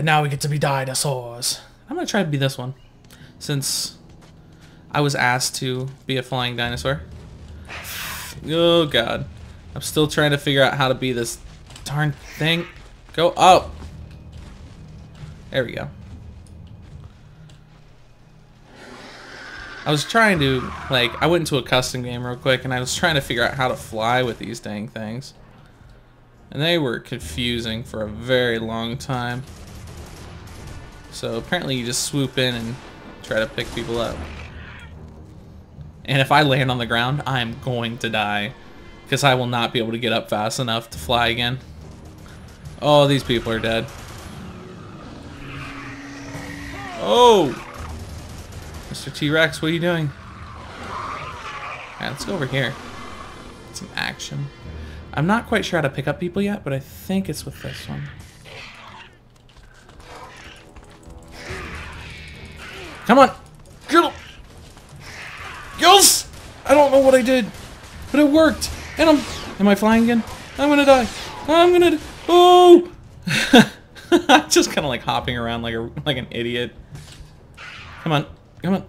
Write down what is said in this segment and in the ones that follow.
And now we get to be dinosaurs. I'm gonna try to be this one, since I was asked to be a flying dinosaur. Oh god. I'm still trying to figure out how to be this darn thing. Go up! There we go. I was trying to, like, I went into a custom game real quick and I was trying to figure out how to fly with these dang things. And they were confusing for a very long time. So apparently you just swoop in and try to pick people up. And if I land on the ground, I am going to die, because I will not be able to get up fast enough to fly again. Oh, these people are dead. Oh! Mr. T-Rex, what are you doing? Alright, let's go over here. Some action. I'm not quite sure how to pick up people yet, but I think it's with this one. Come on! Girl! Girls! I don't know what I did, but it worked! And am I flying again? I'm gonna die! I'm gonna... Oh! I'm just kind of like hopping around like an idiot. Come on. Come on.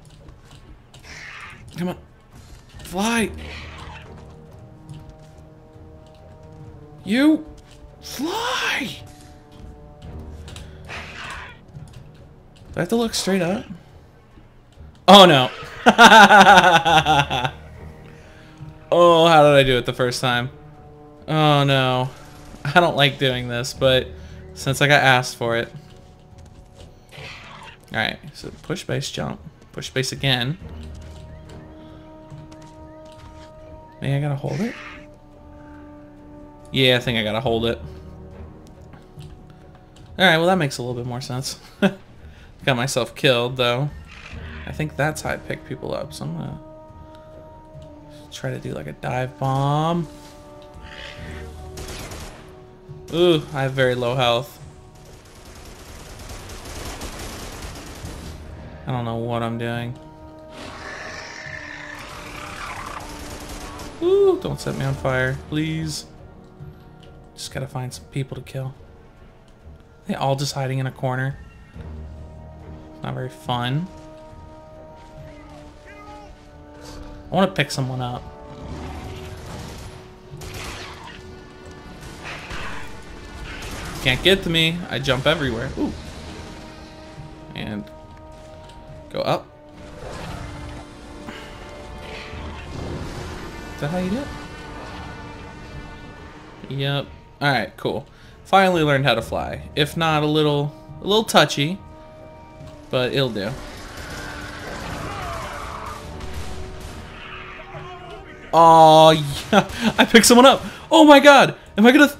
Come on. Fly! You! Fly! Do I have to look straight up? Oh no! Oh, how did I do it the first time? Oh no. I don't like doing this, but since I got asked for it. Alright, so push base jump. Push base again. Maybe I gotta hold it? Yeah, I think I gotta hold it. Alright, well that makes a little bit more sense. Got myself killed though. I think that's how I pick people up, so I'm gonna try to do like a dive bomb. Ooh, I have very low health. I don't know what I'm doing. Ooh, don't set me on fire, please. Just gotta find some people to kill. Are they all just hiding in a corner? Not very fun. I want to pick someone up. Can't get to me. I jump everywhere. Ooh. And go up. Is that how you do it? Yep. Alright, cool. Finally learned how to fly. If not, a little touchy, but it'll do. Oh, yeah. I picked someone up. Oh my god. Am I gonna...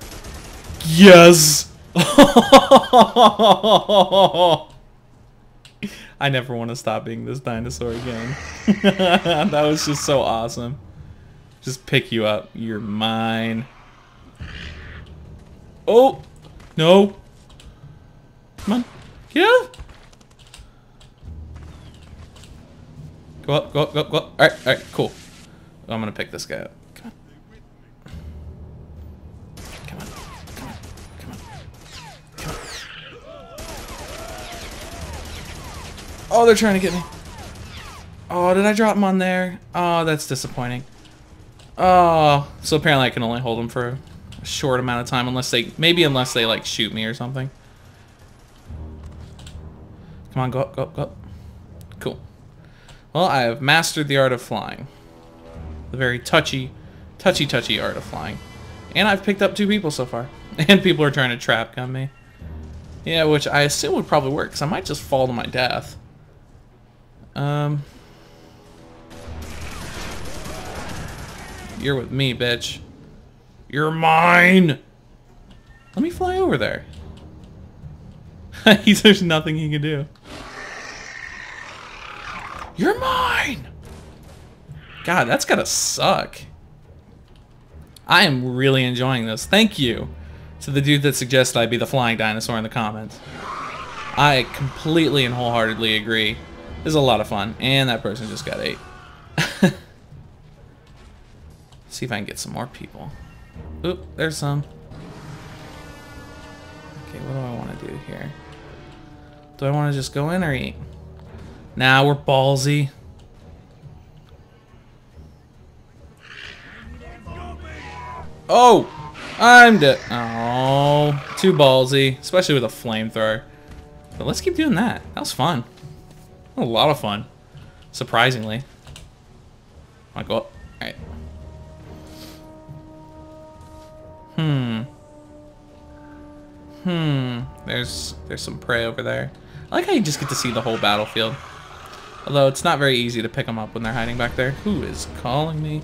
Yes. I never want to stop being this dinosaur again. That was just so awesome. Just pick you up. You're mine. Oh. No. Come on. Get up. Go up, go up, go up, go up. Alright, alright, cool. I'm gonna pick this guy up. Come on. Come on. Come on. Come on. Come on. Oh, they're trying to get me. Oh, did I drop him on there? Oh, that's disappointing. Oh, so apparently I can only hold him for a short amount of time unless they like shoot me or something. Come on, go up, go up, go up. Cool. Well, I have mastered the art of flying. The very touchy art of flying. And I've picked up two people so far. And people are trying to trap gun me. Yeah, which I assume would probably work, because I might just fall to my death. You're with me, bitch. You're mine! Let me fly over there. There's nothing he can do. You're mine! God, that's gotta suck. I am really enjoying this. Thank you to the dude that suggested I be the flying dinosaur in the comments. I completely and wholeheartedly agree. This is a lot of fun. And that person just got ate. See if I can get some more people. Oop, there's some. Okay, what do I want to do here? Do I want to just go in or eat? Nah, we're ballsy. Oh! I'm dead. Oh, too ballsy. Especially with a flamethrower. But let's keep doing that. That was fun. A lot of fun. Surprisingly. I'll go up. Alright. There's some prey over there. I like how you just get to see the whole battlefield. Although it's not very easy to pick them up when they're hiding back there. Who is calling me?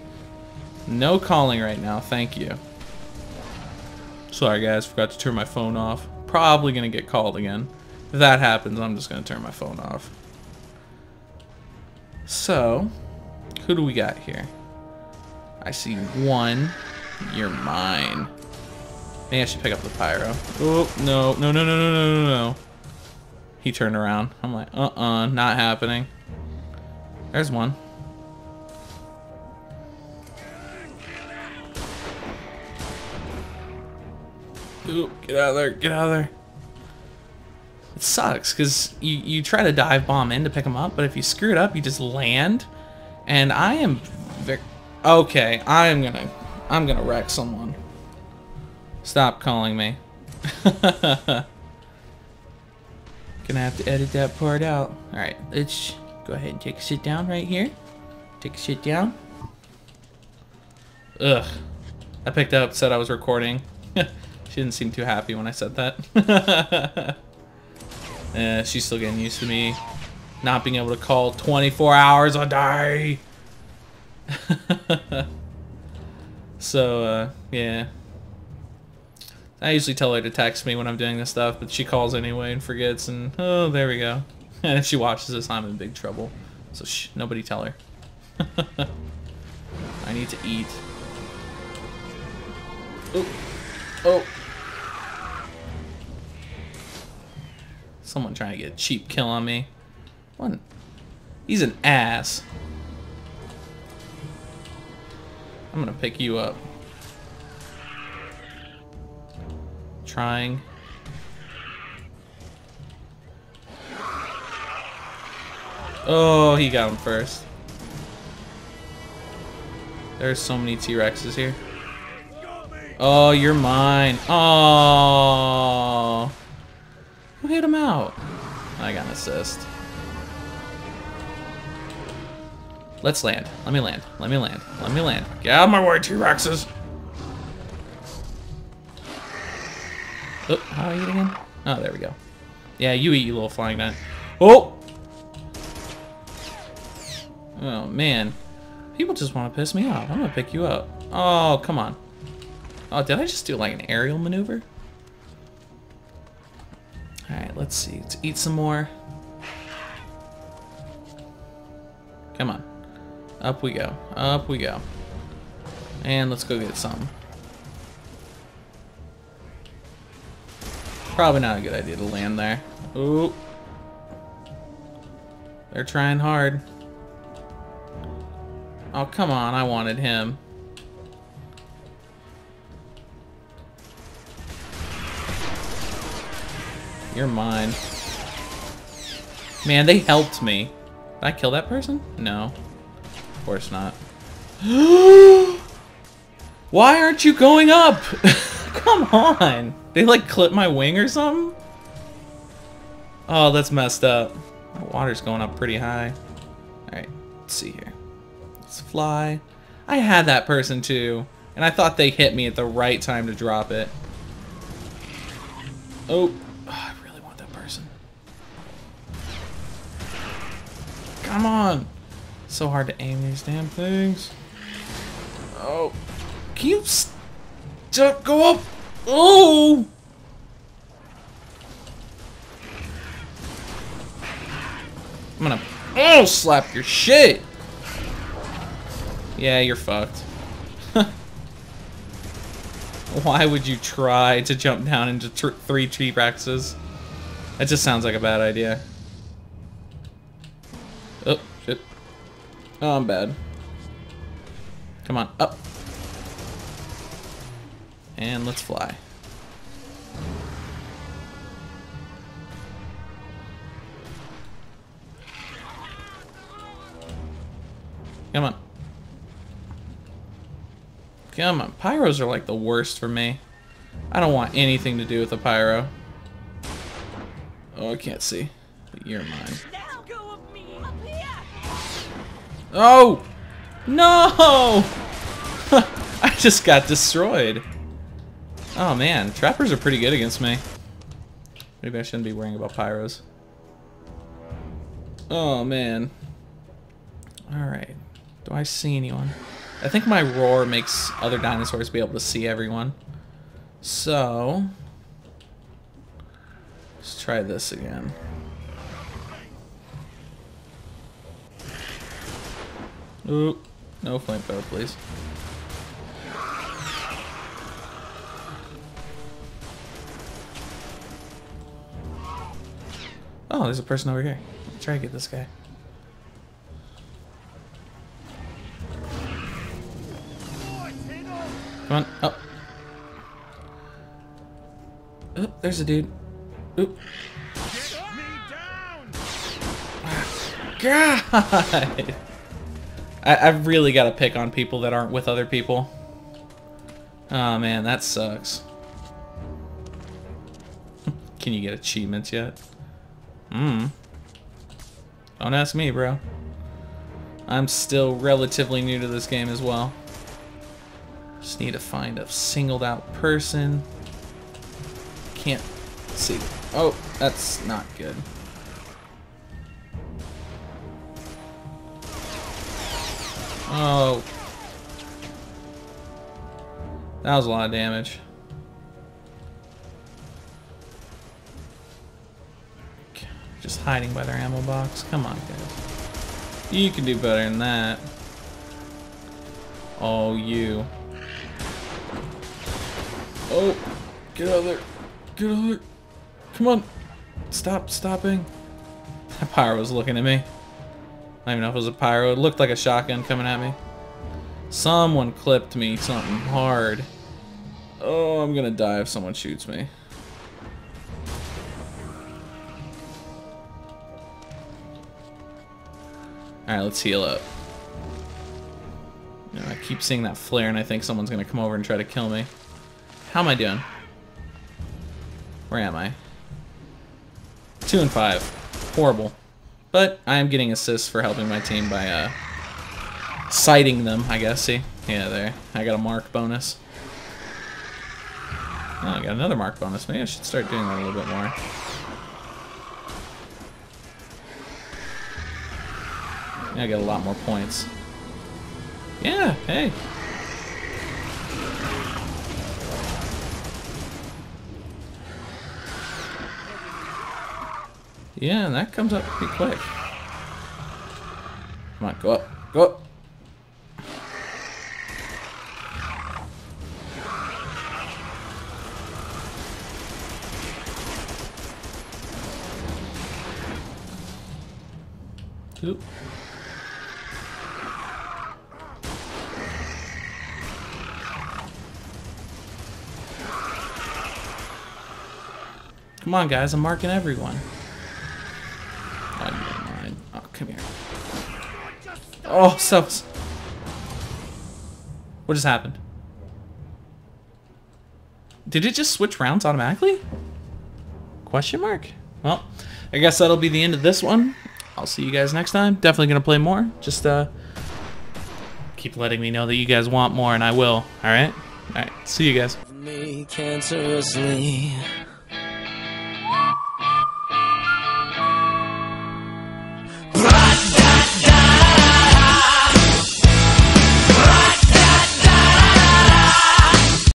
No calling right now, thank you. Sorry guys, forgot to turn my phone off. Probably gonna get called again. If that happens, I'm just gonna turn my phone off. So, who do we got here? I see one. You're mine. Maybe I should pick up the pyro. Oh, no, no, no, no, no, no, no, no. He turned around. I'm like, not happening. There's one. Ooh, get out of there, get out of there. It sucks, because you try to dive bomb in to pick them up, but if you screw it up, you just land. And I am... Okay, I'm gonna wreck someone. Stop calling me. Gonna have to edit that part out. Alright, let's go ahead and take a sit down right here. Take a sit down. Ugh. I picked up, said I was recording. She didn't seem too happy when I said that. She's still getting used to me not being able to call 24 hours a day. So, yeah. I usually tell her to text me when I'm doing this stuff, but she calls anyway and forgets, and oh, there we go. And if she watches this, I'm in big trouble. So shh, nobody tell her. I need to eat. Oh, oh. Someone trying to get a cheap kill on me. What? He's an ass. I'm gonna pick you up. Trying. Oh, he got him first. There's so many T-Rexes here. Oh, you're mine. Oh, who hit him out? I got an assist. Let's land. Let me land. Let me land. Let me land. Get out of my way, T-Rexes. Oh, how do I eat again? Oh, there we go. Yeah, you eat, you little flying nut. Oh! Oh, man. People just want to piss me off. I'm going to pick you up. Oh, come on. Oh, did I just do, like, an aerial maneuver? Alright, let's see. Let's eat some more. Come on. Up we go. Up we go. And let's go get some. Probably not a good idea to land there. Ooh. They're trying hard. Oh, come on. I wanted him. You're mine. Man, they helped me. Did I kill that person? No. Of course not. Why aren't you going up? Come on. They like clip my wing or something? Oh, that's messed up. My water's going up pretty high. Alright, let's see here. Let's fly. I had that person too, and I thought they hit me at the right time to drop it. Oh, I really want that person. Come on! It's so hard to aim these damn things. Oh, can you go up? Oh! I'm gonna slap your shit. Yeah, you're fucked. Why would you try to jump down into three T-Rexes? That just sounds like a bad idea. Oh shit! Oh, I'm bad. Come on, up. And let's fly. Come on. Come on. Pyros are like the worst for me. I don't want anything to do with a pyro. Oh, I can't see. But you're mine. Oh! No! I just got destroyed. Oh man, trappers are pretty good against me. Maybe I shouldn't be worrying about pyros. Oh man. Alright. Do I see anyone? I think my roar makes other dinosaurs be able to see everyone. So... let's try this again. Ooh, no flamethrower, please. Oh, there's a person over here. Let's try to get this guy. Come on, up. Oh. Oop, there's a dude. Oop. Get me down. God! I've really got to pick on people that aren't with other people. Oh man, that sucks. Can you get achievements yet? Don't ask me, bro. I'm still relatively new to this game as well. Just need to find a singled out person. Can't see. Oh, that's not good. Oh. That was a lot of damage. Just hiding by their ammo box. Come on, guys. You can do better than that. Oh, you. Oh, get out of there. Get out of there. Come on. Stop stopping. That pyro was looking at me. I don't even know if it was a pyro. It looked like a shotgun coming at me. Someone clipped me something hard. Oh, I'm gonna die if someone shoots me. Alright, let's heal up. You know, I keep seeing that flare and I think someone's gonna come over and try to kill me. How am I doing? Where am I? 2 and 5. Horrible. But I am getting assists for helping my team by sighting them, I guess. See? Yeah, there. I got a mark bonus. Oh, I got another mark bonus. Maybe I should start doing that a little bit more. I get a lot more points. Yeah, hey. Yeah, and that comes up pretty quick. Come on, go up, go up. Oop. Come on, guys, I'm marking everyone. Oh, come here. Oh, subs. What just happened? Did it just switch rounds automatically? Question mark? Well, I guess that'll be the end of this one. I'll see you guys next time. Definitely gonna play more. Just keep letting me know that you guys want more, and I will. All right. All right. See you guys.